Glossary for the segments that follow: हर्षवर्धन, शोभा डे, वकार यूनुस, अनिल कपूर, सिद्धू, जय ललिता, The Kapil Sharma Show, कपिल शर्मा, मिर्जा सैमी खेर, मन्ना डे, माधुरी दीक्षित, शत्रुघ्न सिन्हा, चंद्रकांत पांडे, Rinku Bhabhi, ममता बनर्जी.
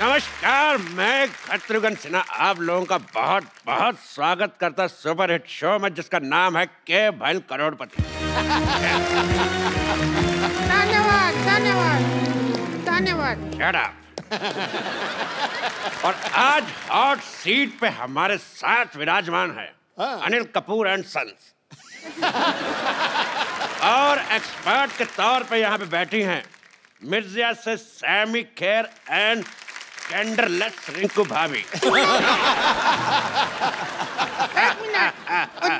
नमस्कार, मैं शत्रुघ्न सिन्हा आप लोगों का बहुत बहुत स्वागत करता सुपरहिट शो में जिसका नाम है के भैल करोड़पति। धन्यवाद धन्यवाद धन्यवाद। Shut up. और आज हॉट सीट पे हमारे साथ विराजमान है अनिल कपूर एंड सन्स। और एक्सपर्ट के तौर पे यहाँ पे बैठी हैं मिर्जा सैमी खेर एंड कैंडरलेस रिंकू भाभी।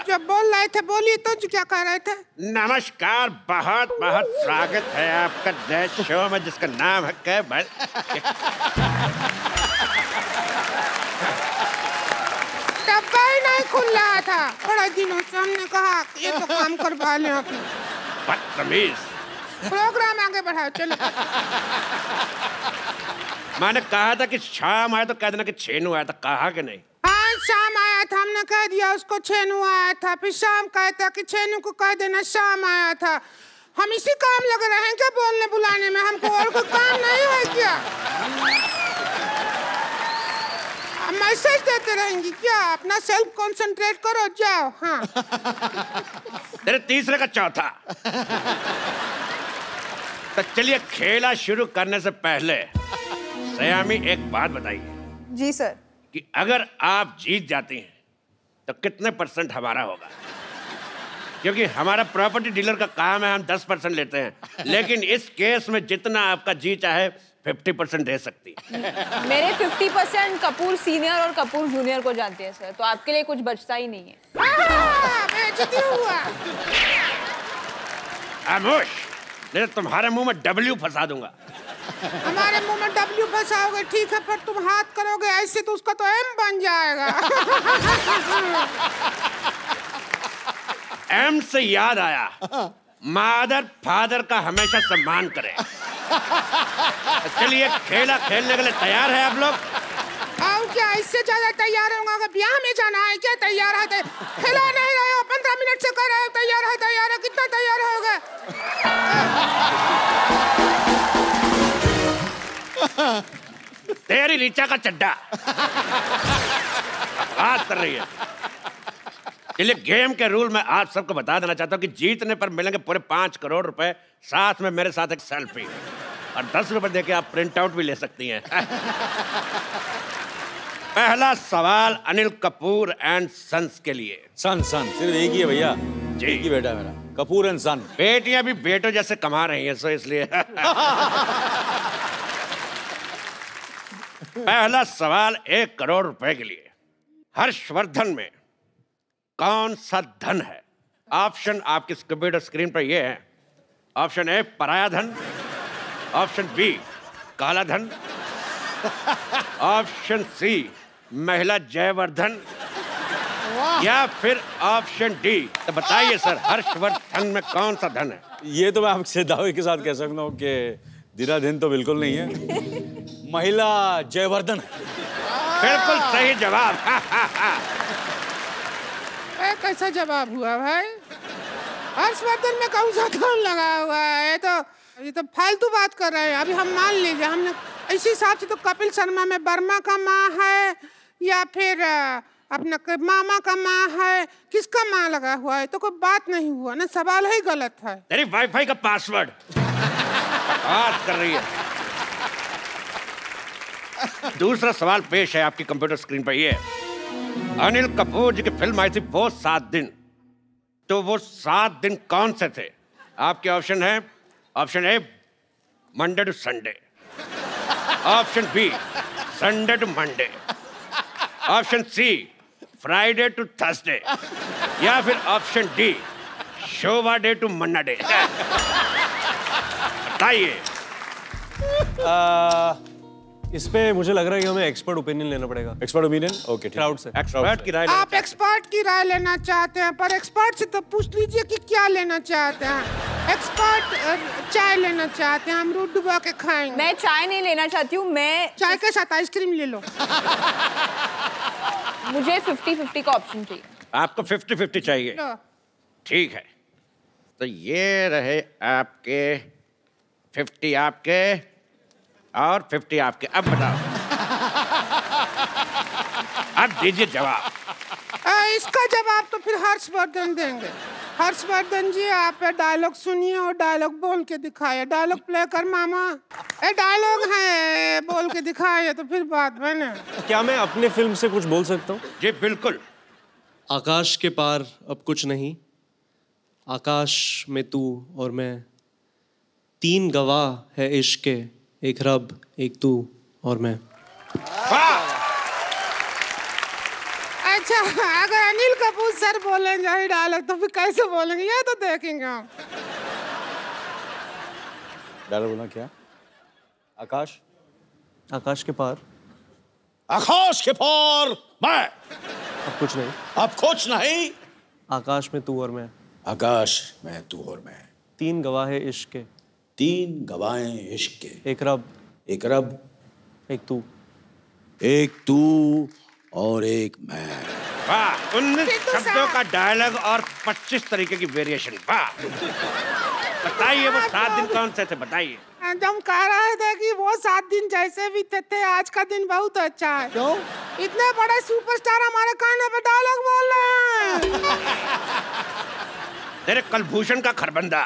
जो बोल रहे थे बोलिए, तो क्या कह रहे थे? नमस्कार, बहुत बहुत स्वागत है आपका जय शो में जिसका नाम है के भैल। डब्बा ही नहीं खुल रहा था थोड़ा दिनों से, हमने कहा ये तो काम करवा लें। बदतमीज, प्रोग्राम आगे बढ़ाओ। चलो, मैंने कहा था कि शाम आया तो कह देना कि छेनू आया था, कहा कि नहीं? हाँ, शाम आया था हमने कह दिया उसको छेनू आया था, फिर शाम कहता कि छेनू को कह देना शाम आया था। हम इसी काम लग रहे हैं क्या बोलने बुलाने में? हमको और कोई काम नहीं है क्या? मैसेज देते रहेंगी क्या? अपना सेल्फ कॉन्सेंट्रेट करो, जाओ। हाँ, तेरे तीसरे का चौथा। तो चलिए खेला शुरू करने से पहले सयामी एक बात बताइए। जी सर। कि अगर आप जीत जाती हैं तो कितने % हमारा होगा? क्योंकि हमारा प्रॉपर्टी डीलर का काम है, हम 10% लेते हैं, लेकिन इस केस में जितना आपका जी चाहे 50% दे सकती। मेरे 50% कपूर सीनियर और कपूर जूनियर को जानते हैं सर, तो आपके लिए कुछ बचता ही नहीं है। तुम्हारे मुंह में W फंसा दूंगा। हमारे मुंह में W फंसाओगे ठीक है, पर तुम हाथ करोगे ऐसे तो उसका तो M बन जाएगा। M से याद आया, मादर फादर का हमेशा सम्मान करें। तो चलिए खेला खेलने के लिए तैयार है आप लोग? और क्या इससे ज्यादा तैयार होगा? ब्याह में जाना है क्या? तैयार है खेला नहीं रहे हो, 15 मिनट से कर रहे हो तैयार है तैयार है, कितना तैयार होगा? तेरी नीचा का चड्डा बात कर रही है। इसलिए गेम के रूल में आप सबको बता देना चाहता हूँ कि जीतने पर मिलेंगे पूरे 5 करोड़ रुपए, साथ में मेरे साथ एक सेल्फी, और 10 रुपए देके आप प्रिंट आउट भी ले सकती हैं। पहला सवाल अनिल कपूर एंड सन्स के लिए। सन सिर्फ एक ही है भैया जी, एक ही बेटा मेरा कपूर एंड सन। बेटियां भी बेटों जैसे कमा रही हैं सो इसलिए। पहला सवाल 1 करोड़ रुपए के लिए। हर्षवर्धन में कौन सा धन है? ऑप्शन आपकी कंप्यूटर स्क्रीन पर ये है। ऑप्शन ए पराया धन, ऑप्शन बी काला धन, ऑप्शन सी महिला जयवर्धन, या फिर ऑप्शन डी। तो बताइए सर, हर्षवर्धन में कौन सा धन है? ये तो मैं आपसे दावे के साथ कह सकता हूँ कि दिना दिन तो बिल्कुल नहीं है, महिला जयवर्धन। बिल्कुल सही जवाब। कैसा जवाब हुआ भाई? हर्षवर्धन में कौन सा धन लगा हुआ है? ये तो फालतू बात कर रहे हैं। अभी हम मान लीजिए, हमने इसी हिसाब से तो कपिल शर्मा में बर्मा का माँ है, या फिर अपना मामा का माँ है, किसका माँ लगा हुआ है? तो कोई बात नहीं हुआ ना, सवाल ही गलत है। तेरी वाईफाई का पासवर्ड बात कर रही है। दूसरा सवाल पेश है आपकी कंप्यूटर स्क्रीन पर, ये अनिल कपूर जी की फिल्म आई थी वो 7 दिन, तो वो 7 दिन कौन से थे? आपके ऑप्शन है, option A Monday to Sunday, option B Sunday to Monday, option C Friday to Thursday, या फिर option D शोभा डे to मन्ना डे। बताइए। इस पे मुझे लग रहा है कि हमें एक्सपर्ट ओपिनियन लेना पड़ेगा। Expert opinion? ओके, क्राउड से एक्सपर्ट की राय। आप एक्सपर्ट की राय लेना चाहते हैं, पर एक्सपर्ट से तो पूछ लीजिए कि क्या लेना चाहते हैं। एक्सपर्ट चाय लेना चाहते हैं, हम दूध डुबा के खाएंगे। मैं चाय नहीं लेना चाहती हूँ, मैं चाय के साथ आइसक्रीम ले लो। मुझे 50-50 का ऑप्शन चाहिए। आपको 50-50 चाहिए? ठीक है, तो ये रहे आपके 50 आपके और 50 आपके। अब बताओ। दीजिए जवाब। इसका जवाब तो फिर हर्षवर्धन देंगे। हर्षवर्धन जी आप डायलॉग सुनिए और डायलॉग बोल के दिखाए। डायलॉग प्ले कर मामा। ए डायलॉग है, बोल के दिखाए तो फिर बात बने। क्या मैं अपने फिल्म से कुछ बोल सकता हूँ? जी बिल्कुल। आकाश के पार अब कुछ नहीं, आकाश में तू और मैं, तीन गवाह है इश्क के, एक रब एक तू और मैं। अच्छा, अगर अनिल कपूर सर बोलेंगे यही डायलॉग तो फिर कैसे बोलेंगे, ये तो देखेंगे हम। डायलॉग बोलना क्या? आकाश, आकाश के पार, आकाश के पार मैं, अब कुछ नहीं, अब कुछ नहीं, आकाश में तू और मैं, आकाश में तू और मैं, तीन गवाह है इश्क के, तीन गवाहें इश्क के, एक रब, एक रब एक तू, एक तू और एक मैं। वाह, 19 शब्दों का डायलॉग और 25 तरीके की वेरिएशन। वाह, बताइए वो 7 दिन कौन से थे? बताइए। हम कह रहे थे कि वो 7 दिन जैसे भी थे आज का दिन बहुत अच्छा है। क्यों? इतने बड़े सुपरस्टार हमारे कानों पे डायलॉग बोल रहे हैं। तेरे कलभूषण का खरबंदा,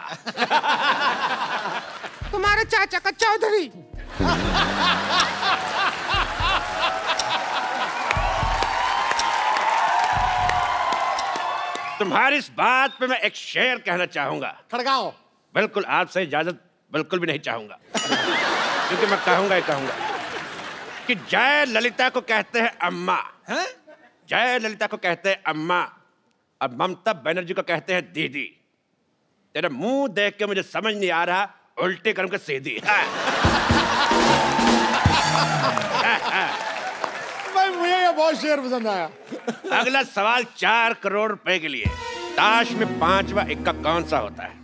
तुम्हारे चाचा का चौधरी। तुम्हारी इस बात पे मैं एक शेर कहना चाहूंगा। खड़गाओ। बिल्कुल आपसे इजाजत बिल्कुल भी नहीं चाहूंगा। क्योंकि मैं कहूंगा ही कहूंगा कि जय ललिता को कहते हैं अम्मा, हैं? जय ललिता को कहते हैं अम्मा, अब ममता बनर्जी को कहते हैं दीदी। तेरा मुंह देख के मुझे समझ नहीं आ रहा उल्टे कर्म के सीधी। भाई मुझे ये बहुत शेर पसंद आया। अगला सवाल 4 करोड़ रुपए के लिए। ताश में 5वां इक्का कौन सा होता है?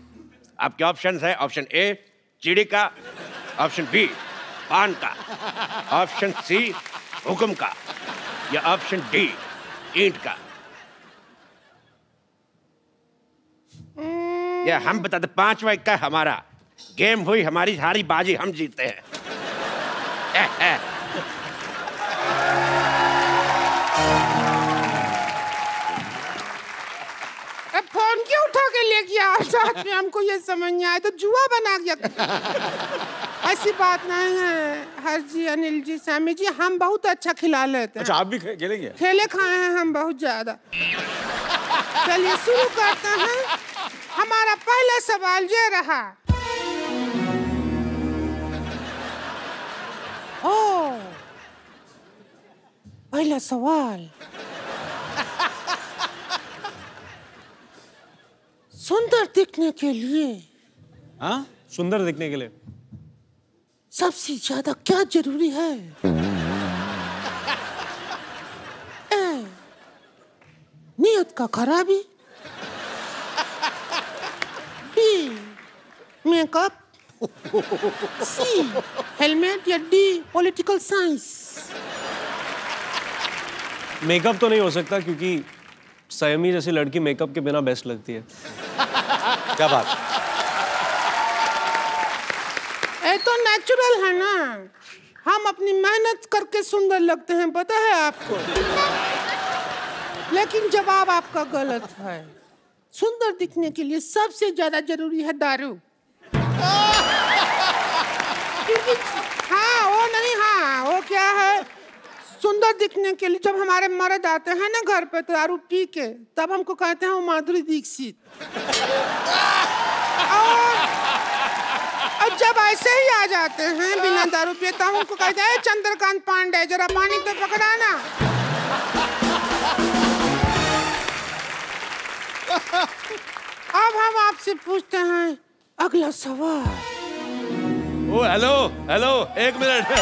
आपके ऑप्शंस है ऑप्शन ए चिड़ी का, ऑप्शन बी पान का, ऑप्शन सी हुक्म का, या ऑप्शन डी ईंट का। या हम बताते 5वां इक्का हमारा, गेम हुई हमारी, हारी बाजी हम जीते हैं। अब फोन क्यों उठा के ले गया साथ में? हमको ये समझ नहीं आया, तो जुआ बना गया। ऐसी बात नहीं है हर जी, अनिल जी, सैमी जी, हम बहुत अच्छा खिला लेते हैं। अच्छा, आप भी खेलेंगे? खेले खाए हैं हम बहुत ज्यादा। चलिए शुरू करते हैं। हमारा पहला सवाल ये रहा। पहला सवाल सुंदर दिखने के लिए, हाँ सुंदर दिखने के लिए सबसे ज्यादा क्या जरूरी है? ए नियत का खराबी, बी मेकअप, सी हेलमेट, या डी पॉलिटिकल साइंस। मेकअप तो नहीं हो सकता क्योंकि सैमी जैसी लड़की मेकअप के बिना बेस्ट लगती है। क्या बात, ये तो नेचुरल है ना, हम अपनी मेहनत करके सुंदर लगते हैं, पता है आपको। लेकिन जवाब आपका गलत है। सुंदर दिखने के लिए सबसे ज्यादा जरूरी है दारू। हाँ वो नहीं, हाँ वो क्या है, सुंदर दिखने के लिए जब हमारे मर्द आते हैं ना घर पे दारू पी के, तब हमको कहते हैं वो माधुरी दीक्षित। और जब ऐसे ही आ जाते हैं बिना दारू पिए, तब हमको कहते हैं चंद्रकांत पांडे, जरा पानी तो पकड़ाना। अब हम आपसे पूछते हैं अगला सवाल। ओ हेलो हेलो, एक मिनट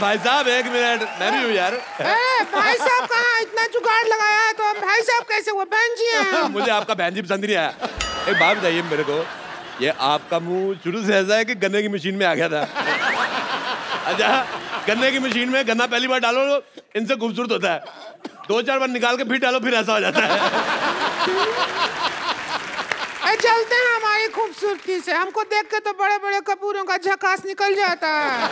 भाई साहब, एक मिनट, मैं भी हूँ यार। ए, भाई साहब कहाँ, इतना जुगाड़ लगाया है तो आप भाई साहब कैसे हुए? बहन जी हैं। मुझे आपका बहन जी पसंद नहीं आया। एक बात बताइए मेरे को, ये आपका मुंह शुरू से ऐसा है कि गन्ने की मशीन में आ गया था। अच्छा, गन्ने की मशीन में गन्ना पहली बार डालो इनसे खूबसूरत होता है, 2-4 बार निकाल के फिर डालो फिर ऐसा हो जाता है। चलते हैं हमारी खूबसूरती से, हमको देख के तो बड़े बड़े कपूरों का झकास निकल जाता है।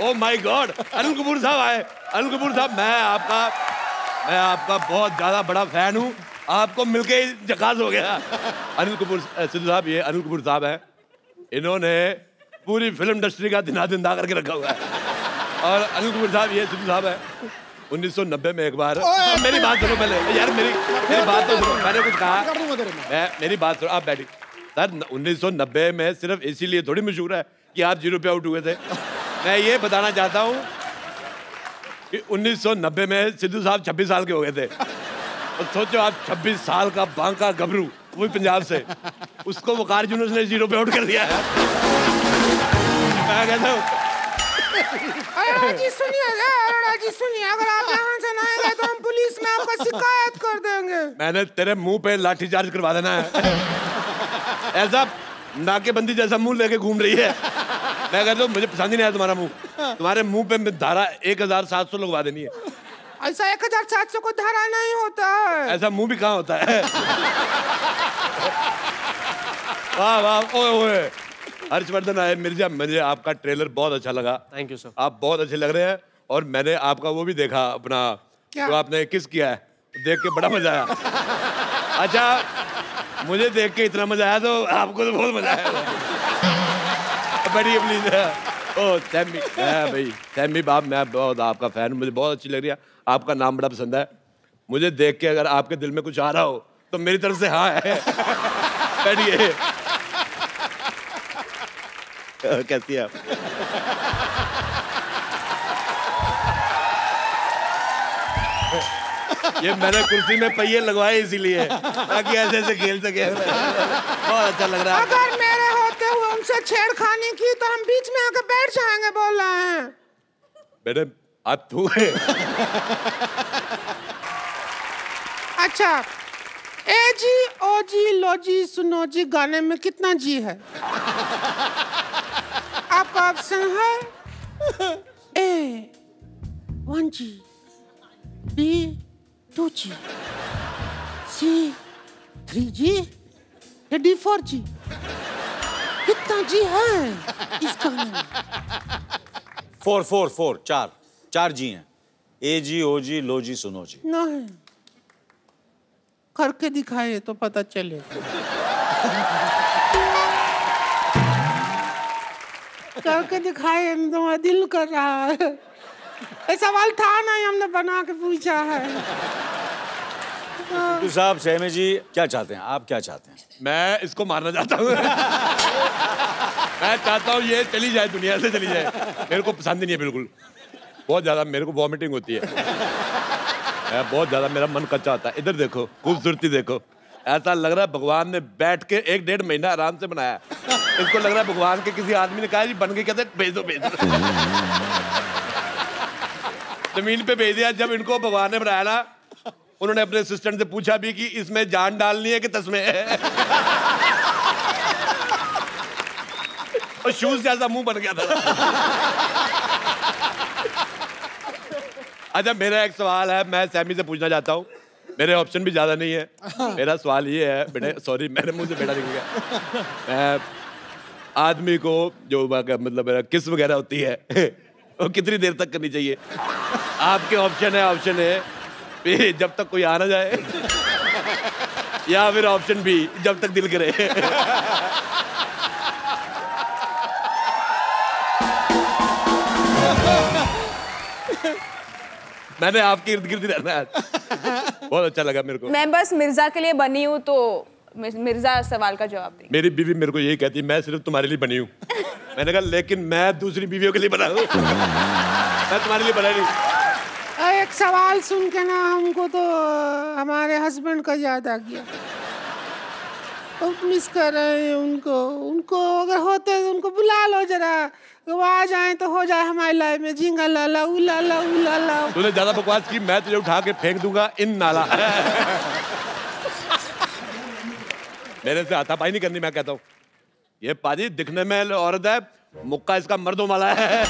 Oh my God, अनिल कपूर साहब आए। अनिल कपूर साहब, मैं आपका बहुत ज़्यादा बड़ा फैन हूँ। आपको मिलके ही जकास हो गया। अनिल कपूर सिद्धू साहब, ये अनिल कपूर साहब हैं, इन्होंने पूरी फिल्म इंडस्ट्री का दिना दिन दा करके रखा हुआ है। और अनिल कपूर साहब, ये सिद्धू साहब हैं। 1990 में एक बार, मेरी बात सुनो पहले यार, मेरी बात तो सुनो। मैंने कुछ कहा, मेरी बात सुनो, आप बैठिए सर। 1990 में सिर्फ इसीलिए थोड़ी मशहूर है कि आप 0 पे आउट हुए थे। मैं ये बताना चाहता हूँ कि 1990 में सिद्धू साहब 26 साल के हो गए थे। और सोचो आप, 26 साल का बांका गबरू, वो भी पंजाब से, उसको वकार यूनुस ने 0 पे आउट कर दिया है। मैं कहता हूँ सुनिए, अगर आप यहाँ से ना आएंगे तो हम पुलिस में आपका शिकायत कर देंगे। मैंने तेरे मुंह पे लाठी चार्ज करवा देना है। ऐसा नाकेबंदी जैसा मुंह लेके घूम रही है। मैं कहता हूँ मुझे पसंद ही नहीं आया तुम्हारा मुंह। तुम्हारे मुंह पे धारा 1700 लगवा देनी है। ऐसा 1700 को धारा नहीं होता है। ऐसा मुँह भी कहाँ होता है। वाह वाह, ओए हर्षवर्धन आए। मिर्जा, मुझे आपका ट्रेलर बहुत अच्छा लगा। थैंक यू सर, आप बहुत अच्छे लग रहे हैं। और मैंने आपका वो भी देखा, अपना जो आपने किस किया है, देख के बड़ा मजा आया। अच्छा, मुझे देख के इतना मजा आया तो आपको तो बहुत मजा आया। बढ़िया प्लीज। ओह सैमी, भाई सैमी बाप, मैं बहुत आपका फैन हूँ। मुझे बहुत अच्छी लग रही है, आपका नाम बड़ा पसंद है मुझे। देख के अगर आपके दिल में कुछ आ रहा हो तो मेरी तरफ से हाँ है। बैठिए। कैसी है आप? ये मैंने कुर्सी में पहिए लगवाए इसीलिए, ताकि ऐसे ऐसे खेल सके। बहुत अच्छा लग रहा है। अगर मेरे होते हुए उनसे छेड़खानी की तो हम बीच में आकर बैठ जाएंगे, बोल रहे हैं। बेटे आप तो अच्छा, ए जी ओ जी लो जी सुनो जी, गाने में कितना जी है? आपका ऑप्शन है A 1G, B 2G, C 3G या D 4G। कितना जी है इस गाने में? 4 जी हैं। ए जी ओ जी लो जी सुनो जी नहीं, करके दिखाए तो पता चले। करके दिखाए, मेरा दिल कर रहा है। ये सवाल था ना, हमने बना के पूछा है। सिद्धू साहब, सैमी जी क्या चाहते हैं आप? क्या चाहते हैं? मैं इसको मारना चाहता हूँ। मैं चाहता हूँ ये चली जाए, दुनिया से चली जाए। मेरे को पसंद नहीं है बिल्कुल, बहुत ज़्यादा। मेरे को वॉमिटिंग होती है बहुत ज़्यादा। मेरा मन कच्चा होता है। इधर देखो, खूबसूरती देखो। ऐसा लग रहा है भगवान ने बैठ के 1 डेढ़ महीना आराम से बनाया। इसको लग रहा है भगवान के किसी आदमी ने कहा जी बन के कहते भेज दो जमीन पे भेज दिया। जब इनको भगवान ने बनाया ना, उन्होंने अपने असिस्टेंट से पूछा भी कि इसमें जान डालनी है कि तस्मे है। और शूज जैसा मुंह बन गया था। अच्छा, मेरा एक सवाल है, मैं सैमी से पूछना चाहता हूँ। मेरे ऑप्शन भी ज़्यादा नहीं है। मेरा सवाल ये है, बेटे सॉरी मैंने मुझे बेटा लिख दिया। मैं आदमी को जो मतलब किस वगैरह होती है वो कितनी देर तक करनी चाहिए? आपके ऑप्शन है जब तक कोई आ ना जाए, या फिर ऑप्शन बी जब तक दिल करे। मैंने आपके इर्द गिर्द रहना है। बहुत अच्छा लगा मेरे को। मैं बस मिर्जा के लिए बनी हूँ, तो मिर्जा सवाल का जवाब देंगे। मेरी बीवी मेरे को यही कहती है, मैं सिर्फ तुम्हारे लिए बनी हूँ। मैंने कहा लेकिन मैं दूसरी बीवियों के लिए बना हूँ। मैं तुम्हारे लिए बना नहीं। एक सवाल सुन के ना, हमको तो हमारे हस्बैंड का याद आ गया। बहुत मिस कर रहे हैं उनको। उनको अगर होते तो उनको बुला लो जरा, वो आ जाए तो हो जाए हमारी लाइफ में। झींगा लाला उला ला उला ला। तूने ज्यादा बकवास की, मैं तुझे उठा के फेंक दूंगा इन नाला। मेरे से हाथापाई नहीं करनी, मैं कहता हूँ। ये पाजी दिखने में औरत है, मुक्का इसका मर्दों वाला है।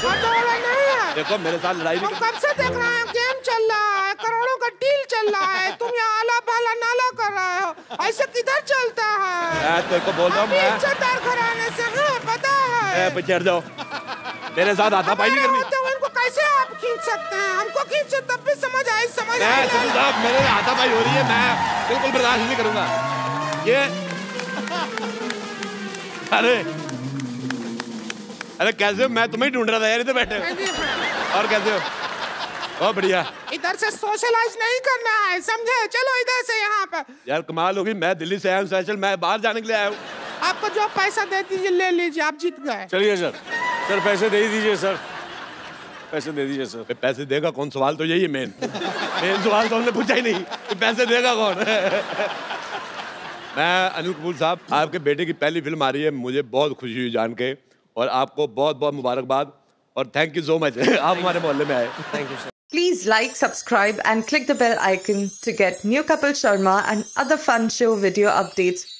देखो मेरे साथ लड़ाई नहीं। कब से देख रहे हैं, गेम चल रहा है, करोड़ों का डील चल रहा है, तुम यहाँ आला भाला नाला कर रहे हो। ऐसे किधर चलता है? मैं तेरे को बोल रहा हूँ, मैं चटार घराने से हूं, पता है। पीछे हट जाओ, मेरे साथ हाथापाई नहीं करनी। मैं सिद्धू साहब मेरे हाथापाई हो रही है, मैं बिल्कुल बर्दाश्त नहीं करूंगा ये। अरे अरे कैसे हो? मैं तुम्हें ढूंढ रहा था यार, इधर बैठे हो। और कैसे हो? बहुत बढ़िया। इधर से सोशलाइज नहीं करना है, समझे? चलो इधर से। यहाँ पर यार कमाल होगी, मैं दिल्ली से आया हूँ स्पेशल, मैं बाहर जाने के लिए आया हूँ। आपको जो पैसा दे दीजिए, ले लीजिए, आप जीत गए। चलिए सर, सर पैसे दे दीजिए सर, पैसे दे दीजिए सर। पैसे देगा कौन? सवाल तो यही है मेन मेन सवाल तो हमने पूछा ही नहीं कि पैसे देगा कौन। मैं अनिल कपूर साहब, आपके बेटे की पहली फिल्म आ रही है, मुझे बहुत खुशी हुई जान के, और आपको बहुत बहुत मुबारकबाद और थैंक यू सो मच आप हमारे मोहल्ले में आए। Thank you sir. Please like, subscribe and click the bell icon to get new Kapil Sharma and other fun show video updates